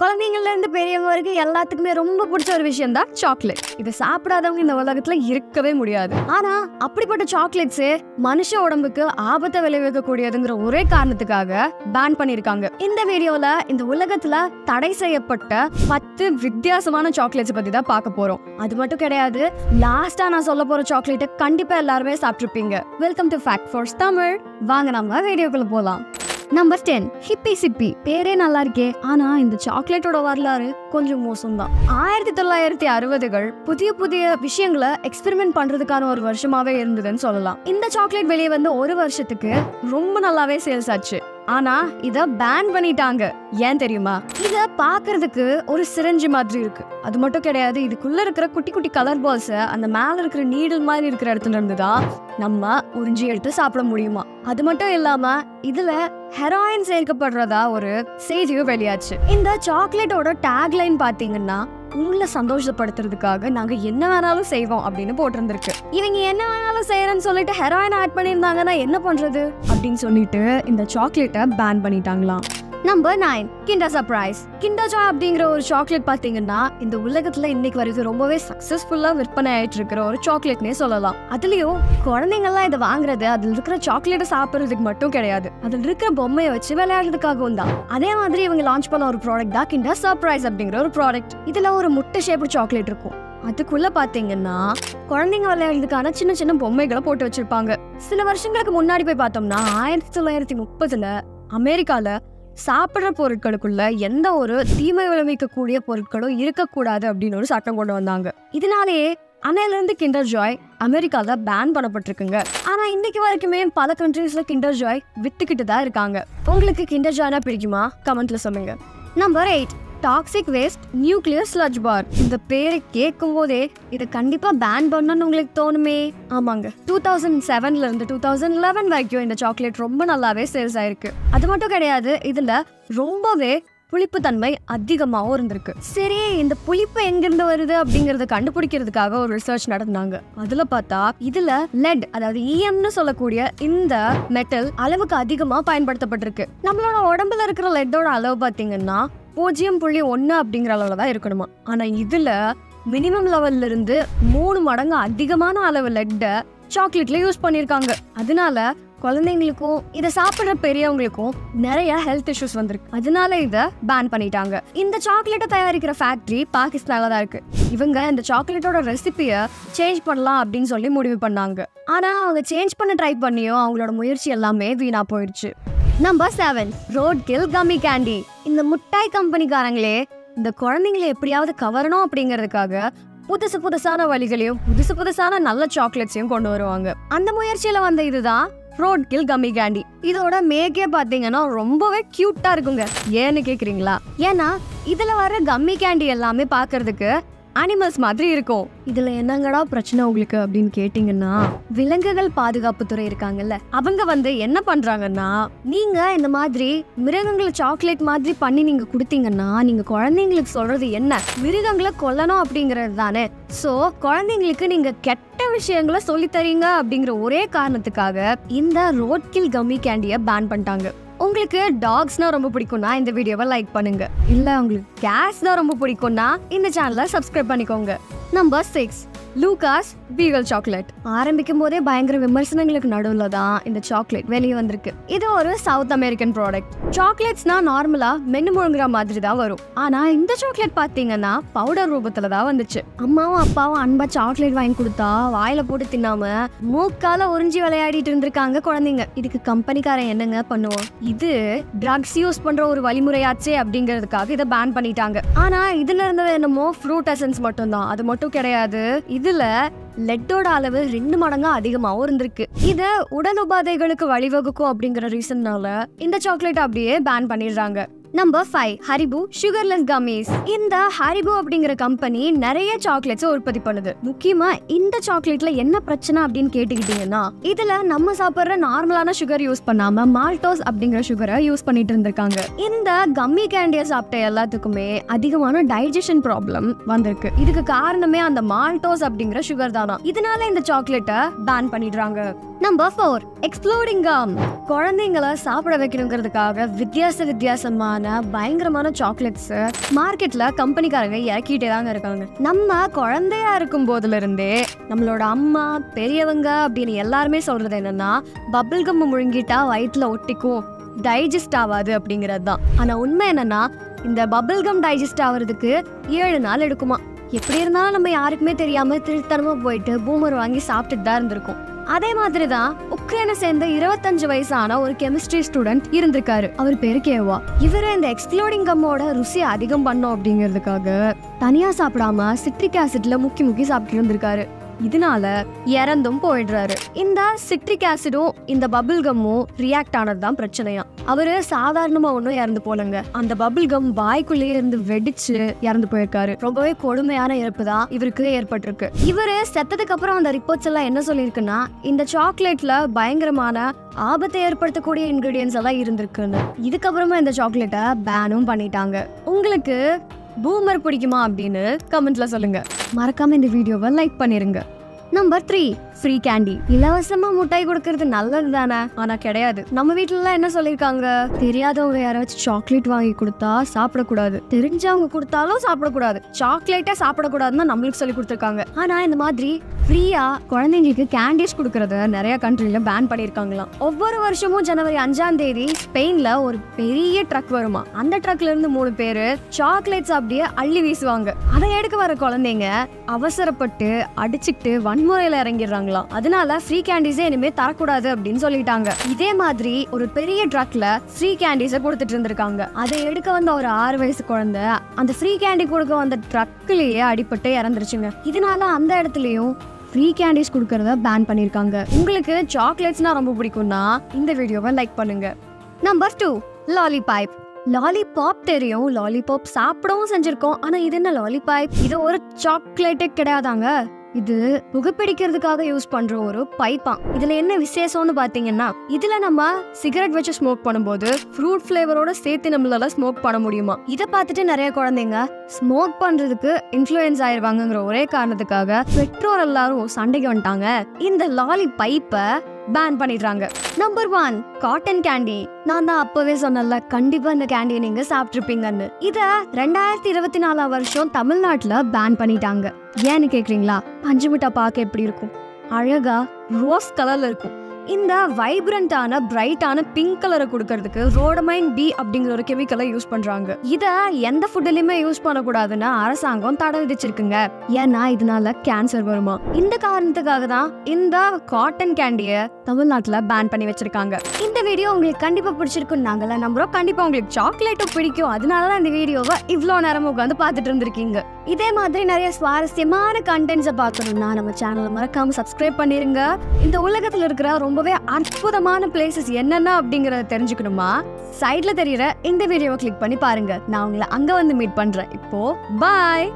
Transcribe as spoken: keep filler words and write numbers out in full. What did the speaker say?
குழந்தைங்கள்லேருந்து பெரியவங்க வரைக்கும் எல்லாத்துக்குமே ரொம்ப பிடிச்ச ஒரு விஷயம் தான் சாக்லேட். இதை சாப்பிடாதவங்க இந்த உலகத்தில் இருக்கவே முடியாது. ஆனால் அப்படிப்பட்ட சாக்லேட்ஸே மனுஷ உடம்புக்கு ஆபத்தை விளைவிக்கக்கூடியதுங்கிற ஒரே காரணத்துக்காக பேன் பண்ணியிருக்காங்க. இந்த வீடியோவில் இந்த உலகத்தில் தடை செய்யப்பட்ட பத்து வித்தியாசமான சாக்லேட்ஸ் பற்றி தான் பார்க்க போகிறோம். அது மட்டும் கிடையாது, லாஸ்ட்டாக நான் சொல்ல போகிற சாக்லேட்டை கண்டிப்பாக எல்லாருமே சாப்பிட்ருப்பீங்க. Welcome to fact for Tamil. வாங்க நம்ம வீடியோக்குள்ளே போகலாம். நம்பர் டென், ஹிப்பி சிப்பி. பேரே நல்லா இருக்கே, ஆனா இந்த சாக்லேட்டோட வரலாறு கொஞ்சம் மோசம்தான். ஆயிரத்தி தொள்ளாயிரத்தி அறுபதுகள் புதிய புதிய விஷயங்களை எக்ஸ்பெரிமெண்ட் பண்றதுக்கான ஒரு வருஷமாவே இருந்ததுன்னு சொல்லலாம். இந்த சாக்லேட் வெளியே வந்து ஒரு வருஷத்துக்கு ரொம்ப நல்லாவே சேல்ஸ் ஆச்சு. ஆனா இத பேன் பண்ணிட்டாங்க. ஏன் தெரியுமா? இத பாக்குறதுக்கு ஒரு சிரஞ்சு மாதிரி இருக்கு. அது மட்டும் கிடையாது, இதுக்குள்ள இருக்கிற குட்டி குட்டி கலர் பால்ஸ் அந்த மேல இருக்கிற நீடில் மாதிரி இருக்கிற இடத்துல இருந்துதான் நம்ம உறிஞ்சி எடுத்து சாப்பிட முடியுமா. அது மட்டும் இல்லாம இதுல ஹெராயின் சேர்க்கப்படுறதா ஒரு செய்தியும் வெளியாச்சு. இந்த சாக்லேட்டோட டேக்லைன் பாத்தீங்கன்னா, உங்களை சந்தோஷப்படுத்துறதுக்காக நாங்க என்ன வேணாலும் செய்வோம் அப்படின்னு போட்டிருந்திருக்கு. இவங்க என்ன வேணாலும் செய்யறேன்னு சொல்லிட்டு ஹெராயின் ஆட் பண்ணியிருந்தாங்கன்னா என்ன பண்றது அப்படின்னு சொல்லிட்டு இந்த சாக்லேட்டை பேன் பண்ணிட்டாங்களாம். Number nine, Kinder Surprise. Kinder Joy அப்படிங்கிற ஒரு சாக்லேட் பார்த்தீங்கன்னா, இந்த உலகத்தில் இன்னைக்கு வரைக்கும் ரொம்பவே சக்ஸஸ்ஃபுல்லாக விற்பனை ஆகிட்டு இருக்கிற ஒரு சாக்லேட்னே சொல்லலாம். அதுலேயும் குழந்தைங்கள்லாம் இதை வாங்குறது அதில் இருக்கிற சாக்லேட்டை சாப்பிட்றதுக்கு மட்டும் கிடையாது, அதில் இருக்கிற பொம்மையை வச்சு விளையாடுறதுக்காகவும் தான். அதே மாதிரி இவங்க லான்ச் பண்ண ஒரு ப்ராடக்ட் தான் கிண்டர் சர்ப்ரைஸ் அப்படிங்கிற ஒரு ப்ராடக்ட். இதில் ஒரு முட்டை ஷேப்டு சாக்லேட் இருக்கும். அதுக்குள்ள பாத்தீங்கன்னா குழந்தைங்க விளையாடுறதுக்கான சின்ன சின்ன பொம்மைகளை போட்டு வச்சிருப்பாங்க. சில வருஷங்களுக்கு முன்னாடி போய் பார்த்தோம்னா, ஆயிரத்தி தொள்ளாயிரத்தி முப்பதுல அமெரிக்கால சாப்பிட்ற பொருட்களுக்குள்ள எந்த ஒரு தீமை விளைவிக்கக்கூடிய பொருட்களும் இருக்கக்கூடாது அப்படின்னு ஒரு சட்டம் கொண்டு வந்தாங்க. இதனாலேயே அன்னையிலிருந்து கிண்டர் ஜாய் அமெரிக்கால பேன் பண்ணப்பட்டிருக்குங்க. ஆனா இன்னைக்கு வரைக்குமே பல கண்ட்ரீஸ்ல கிண்டர் ஜாய் வித்துக்கிட்டு தான் இருக்காங்க. உங்களுக்கு கிண்டர் ஜாய்னா பிடிக்குமா? கமெண்ட்ல சொல்லுங்க. Number eight, toxic waste nuclear sludge bar. இந்த பேரை கேட்கும் போதே இதை கண்டிப்பாக பேன் பண்ணணும்னு உங்களுக்கு தோணுமே. ஆமாங்க, டூ தௌசண்ட் செவன்லேருந்து டூ தௌசண்ட் லெவன் வரைக்கும் இந்த சாக்லேட் ரொம்ப நல்லாவே சேல்ஸ் ஆயிருக்கு. அது மட்டும் கிடையாது, இதில் ரொம்பவே புளிப்பு தன்மை அதிகமாகவும் இருந்திருக்கு. சரி, இந்த புளிப்பு எங்கிருந்து வருது அப்படிங்கறத கண்டுபிடிக்கிறதுக்காக ஒரு ரிசர்ச் நடந்தாங்க. அதுல பார்த்தா இதுல லெட், அதாவது ஈஎம்னு சொல்லக்கூடிய இந்த மெட்டல் அளவுக்கு அதிகமா பயன்படுத்தப்பட்டிருக்கு. நம்மளோட உடம்புல இருக்கிற லெட்டோட அளவு பாத்தீங்கன்னா பூஜ்ஜியம் புள்ளி ஒன்று அப்படிங்கிற அளவுலதான் இருக்கணுமா. ஆனா இதுல மினிமம் லெவல்ல இருந்து மூணு மடங்கு அதிகமான அளவு லெட்டை சாக்லேட்ல யூஸ் பண்ணியிருக்காங்க. அதனால குழந்தைங்களுக்கும் இதை சாப்பிட்ற பெரியவங்களுக்கும் நிறைய ஹெல்த் இஷ்யூஸ் வந்திருக்கு. அதனால இதை பேன் பண்ணிட்டாங்க. இந்த சாக்லேட்டை தயாரிக்கிற ஃபேக்டரி பாகிஸ்தான்ல தான் இருக்கு. இவங்க இந்த சாக்லேட்டோட ரெசிபியை சேஞ்ச் பண்ணலாம் அப்படின்னு சொல்லி முடிவு பண்ணாங்க. ஆனா அவங்க சேஞ்ச் பண்ண ட்ரை பண்ணியும் அவங்களோட முயற்சி எல்லாமே வீணா போயிடுச்சு. நம்பர் செவன், ரோட்கில் கம்மி கேண்டி. இந்த முட்டாய் கம்பெனிக்காரங்களே இந்த குழந்தைங்களை எப்படியாவது கவரணும் அப்படிங்கிறதுக்காக புதுசு புதுசான வழிகளையும் புதுசு புதுசான நல்ல சாக்லேட்ஸையும் கொண்டு வருவாங்க. அந்த முயற்சியில வந்த இதுதான் ரோட்கில் கம்மி கேண்டி. இதோட மேக்கே பாத்தீங்கன்னா ரொம்பவே கியூட்டா இருக்குங்க. ஏன்னு கேக்குறீங்களா? ஏன்னா இதுல வர கம்மி கேண்டி எல்லாமே பாக்குறதுக்கு அனிமல்ஸ் மாதிரி இருக்கும். இதுல என்னங்கடா பிரச்சனை உங்களுக்கு அப்படின்னு கேட்டீங்கன்னா, விலங்குகள் பாதுகாப்பு துறை இருக்காங்கல்ல, அவங்க வந்து என்ன பண்றாங்கன்னா, நீங்க இந்த மாதிரி மிருகங்களை சாக்லேட் மாதிரி பண்ணி நீங்க கொடுத்தீங்கன்னா நீங்க குழந்தைங்களுக்கு சொல்றது என்ன, மிருகங்களை கொல்லணும் அப்படிங்கறது தானே. சோ குழந்தைங்களுக்கு நீங்க கெட்ட விஷயங்களை சொல்லித்தரீங்க அப்படிங்கிற ஒரே காரணத்துக்காக இந்த ரோட்கில் கம்மி கேண்டியை பேன் பண்ணிட்டாங்க. உங்களுக்கு டாக்ஸ்னா ரொம்ப பிடிக்கும்னா இந்த வீடியோவை லைக் பண்ணுங்க. இல்ல உங்களுக்கு கேஸ் தான் ரொம்ப பிடிக்கும்னா இந்த சேனலை சப்ஸ்கிரைப் பண்ணிக்கோங்க. நம்பர் சிக்ஸ், லூகாஸ் பீகல் சாக்லேட். ஆரம்பிக்கும் போதே பயங்கர விமர்சனங்களுக்கு நடுவுல தான் இந்த சாக்லேட் வெளியே வந்திருக்கு. இது ஒரு சவுத் அமெரிக்கன் ப்ராடக்ட். சாக்லேட்ஸ்னா நார்மலா மென்னு முழுங்குற மாதிரி தான் வரும். ஆனா இந்த சாக்லேட் பாத்தீங்கன்னா பவுடர் ரூபத்துல தான் வந்துச்சு. அம்மாவும் அப்பாவும் அன்பா சாக்லேட் வாங்கி கொடுத்தா வாயில போட்டு தின்னாம மூக்கால உறிஞ்சி விளையாடிட்டு இருந்திருக்காங்க குழந்தைங்க. இதுக்கு கம்பெனிக்காரன் என்னங்க பண்ணுவோம்? இது ட்ரக்ஸ் யூஸ் பண்ற ஒரு வழிமுறையாச்சே அப்படிங்கறதுக்காக இதை பேன் பண்ணிட்டாங்க. ஆனா இதுல இருந்தது என்னமோ ஃப்ரூட் எசன்ஸ் மட்டும் தான். அது மட்டும் கிடையாது, இதுல லெட்டோட அளவு ரெண்டு மடங்கா அதிகமாகவும் இருந்திருக்கு. இத உடல் உபாதைகளுக்கு வழிவகுக்கும் அப்படிங்கிற ரீசன்னால இந்த சாக்லேட் அப்படியே பேன் பண்ணிடுறாங்க. Number five, Haribo sugarless gummies. இந்த ஹரிபோ அப்படிங்கிற கம்பெனி நிறைய சாக்லேட்ஸ் உற்பத்தி பண்ணுது. முக்கியமா இந்த சாக்லேட்ல என்ன பிரச்சனை அப்படின்னு கேட்டுக்கிட்டீங்கன்னா, இதுல நம்ம சாப்பிடுற நார்மலான சுகர் யூஸ் பண்ணாம மால்டோஸ் அப்படிங்கிற சுகரை யூஸ் பண்ணிட்டு இருந்திருக்காங்க. இந்த கம்மி கேண்டியை சாப்பிட்ட எல்லாத்துக்குமே அதிகமான டைஜஷன் ப்ராப்ளம் வந்திருக்கு. இதுக்கு காரணமே அந்த மால்டோஸ் அப்படிங்கிற சுகர் தானா. இதனால இந்த சாக்லேட்டை பேன் பண்ணிடுறாங்க. Number four, exploding gum. குழந்தைங்களை சாப்பிட வைக்கணுங்கிறதுக்காக வித்தியாச வித்தியாசமான ஆன பயங்கரமான சாக்லேட்ஸ் மார்க்கெட்ல கம்பெனிக்காரங்க இறக்கிட்டே தான் இருக்காங்க. நம்ம குழந்தையா இருக்கும் போதுல இருந்தே நம்மளோட அம்மா பெரியவங்க அப்படின்னு எல்லாருமே சொல்றது என்னன்னா பபிள் கம் முழுங்கிட்டா வயிற்றுல ஒட்டிக்கும், டைஜஸ்ட் ஆகாது அப்படிங்கிறது தான். ஆனா உண்மை என்னன்னா இந்த பபிள் கம் டைஜஸ்ட் ஆகிறதுக்கு ஏழு நாள் எடுக்குமா. எப்படி இருந்தாலும் நம்ம யாருக்குமே தெரியாமல் திருத்தனமாக போயிட்டு பூமர் வாங்கி சாப்பிட்டுட்டு தான் இருந்திருக்கோம். அதே மாதிரி தான் உக்ரைனை சேர்ந்த இருபத்தஞ்சு வயசான ஒரு கெமிஸ்ட்ரி ஸ்டூடெண்ட் இருந்திருக்காரு. அவர் பேரு கேவா. இவர் இந்த எக்ஸ்ப்ளோடிங் கம்மோட ருசி அதிகம் பண்ணோம் அப்படிங்கிறதுக்காக தனியாக சாப்பிடாம சிட்ரிக் ஆசிட்ல முக்கி முக்கி சாப்பிட்டு இருந்திருக்காரு. இதனால இறந்தும் போயிடுறாரு. இந்த சிட்ரிக் ஆசிடும் இந்த பபிள் கம்மும் ரியாக்ட் ஆனதுதான் பிரச்சனையா. அவரு சாதாரணமா ஒன்னும் இறந்து போலங்க, அந்த பபிள் கம் வாய்க்குள்ளேயே இருந்து வெடிச்சு இறந்து போயிருக்காரு. ரொம்பவே கொடுமையான இறப்பு தான் இவருக்கு ஏற்பட்டிருக்கு. இவரு செத்ததுக்கு அப்புறம் அந்த ரிப்போர்ட்ஸ் எல்லாம் என்ன சொல்லியிருக்குன்னா இந்த சாக்லேட்ல பயங்கரமான ஆபத்தை ஏற்படுத்தக்கூடிய இன்கிரீடியன்ஸ் எல்லாம் இருந்திருக்குன்னு. இதுக்கப்புறமா இந்த சாக்லேட்டை பேனும் பண்ணிட்டாங்க. உங்களுக்கு பூமர் பிடிக்குமா அப்படின்னு கமெண்ட்ல சொல்லுங்க. மறக்காம இந்த வீடியோவை லைக் பண்ணிருங்க. Number three, free candy. இலவசமா முட்டாய் கொடுக்கறது நல்லது தானே, ஆனா கிடையாது. நம்ம வீட்டுல என்ன சொல்லிருக்காங்க, தெரியாதவங்க யாராச்சும் சாக்லேட் வாங்கி கொடுத்தா சாப்பிடக்கூடாது, தெரிஞ்சவங்க கொடுத்தாலும் சாப்பிடக்கூடாது, சாக்லேட்டே சாப்பிடக்கூடாதுன்னு நம்மளுக்கு சொல்லி கொடுத்துருக்காங்க. ஆனா இந்த மாதிரி ஃப்ரீயா குழந்தைங்களுக்கு கேண்டிஸ் கொடுக்கறத நிறைய கண்ட்ரில பேன் பண்ணிருக்காங்களாம். ஒவ்வொரு வருஷமும் ஜனவரி அஞ்சாம் தேதி ஸ்பெயின்ல ஒரு பெரிய ட்ரக் வருமா. அந்த ட்ரக்ல இருந்து மூணு பேரு சாக்லேட்ஸ் அப்படியே அள்ளி வீசுவாங்க. அதை எடுக்க வர குழந்தைங்க அவசரப்பட்டு அடிச்சுக்கிட்டு வன்முறையில இறங்கிடுறாங்க. அதனால ஃப்ரீ கேண்டிஸே இனிமே தரக்கூடாது அப்படின்னு சொல்லிட்டாங்க. இதே மாதிரி ஒரு பெரிய ட்ரக்ல ஃப்ரீ கேண்டிஸ கொடுத்துட்டு இருந்திருக்காங்க. அதை எடுக்க வந்த ஒரு ஆறு வயசு குழந்தை அந்த ஃப்ரீ கேண்டி கொடுக்க வந்த ட்ரக்லயே அடிபட்டு இறந்துருச்சுங்க. இதனால அந்த இடத்துலயும் ஃப்ரீ கேண்டிஸ் கொடுக்கறத பேன் பண்ணிருக்காங்க. உங்களுக்கு சாக்லேட்ஸ்னா ரொம்ப பிடிக்கும்னா இந்த வீடியோவை லைக் பண்ணுங்க. Number two, lollipop. லாலிபாப் தெரியும், லாலிபாப் சாப்பிடவும் செஞ்சிருக்கோம். ஆனா இது என்ன லாலிபாப்? இது ஒரு சாக்லேட்டே கிடையாதாங்க. இது புகைப்பிடிக்கிறதுக்காக யூஸ் பண்ற ஒரு பைப்பா. இதுல என்ன விசேஷம்னு பாத்தீங்கன்னா இதுல நம்ம சிகரெட் வச்சு ஸ்மோக் பண்ணும்போது ஃப்ரூட் ஃபிளேவரோட சேர்த்து நம்மளால ஸ்மோக் பண்ண முடியுமா. இதை பார்த்துட்டு நிறைய குழந்தைங்க ஸ்மோக் பண்றதுக்கு இன்ஃப்ளூயன்ஸ் ஆயிருவாங்கிற ஒரே காரணத்துக்காக பெற்றோர் எல்லாரும் சண்டைக்கு வந்துட்டாங்க. இந்த லாலி பைப்பை பேன் பண்ணிடுறாங்க. Number one, cotton candy. நான் தான் அப்பவே சொன்னல கண்டிப்பா இந்த கேண்டி நீங்க சாப்பிட்டுருப்பீங்கன்னு. இத ரெண்டாயிரத்தி இருபத்தி நாலாம் வருஷம் தமிழ்நாட்டுல பேன் பண்ணிட்டாங்க. ஏன்னு கேக்குறீங்களா? பஞ்சு மிட்டாய் பார்க்க எப்படி இருக்கும், அழகா ரோஸ் கலர்ல இருக்கும். இந்த வைப்ரண்டான பிரைட்டான பிங்க் கலரை கொடுக்கறதுக்கு ரோடமைன் பி அப்படிங்கிற ஒரு கெமிக்கலை யூஸ் பண்றாங்க. இதை எந்த ஃபுட்லயுமே யூஸ் பண்ணக்கூடாதுன்னு அரசாங்கம் தடை விதிச்சிருக்குங்க. ஏன்னா இதனால கேன்சர் வருமா. இந்த காரணத்துக்காக தான் இந்த காட்டன் கேண்டியை தமிழ்நாட்டுல பேன் பண்ணி வச்சிருக்காங்க. இந்த வீடியோ உங்களுக்கு கண்டிப்பா பிடிச்சிருக்கும் நாங்கள நம்புறோம். கண்டிப்பா உங்களுக்கு சாக்லேட்டும் பிடிக்கும், அதனாலதான் இந்த வீடியோவை இவ்வளோ நேரம் உட்காந்து பார்த்துட்டு இருந்திருக்கீங்க. இதே மாதிரி நிறைய சுவாரஸ்யமான கண்டென்ட்ஸை பார்க்கணும்னா நம்ம சேனலை மறக்காம சப்ஸ்கிரைப் பண்ணிருங்க. இந்த உலகத்துல இருக்கிற ரொம்பவே அற்புதமான பிளேசஸ் என்னென்ன அப்படிங்கறத தெரிஞ்சுக்கணுமா, சைட்ல தெரியுற இந்த வீடியோவை கிளிக் பண்ணி பாருங்க. நான் உங்களை அங்க வந்து மீட் பண்றேன். இப்போ பாய்.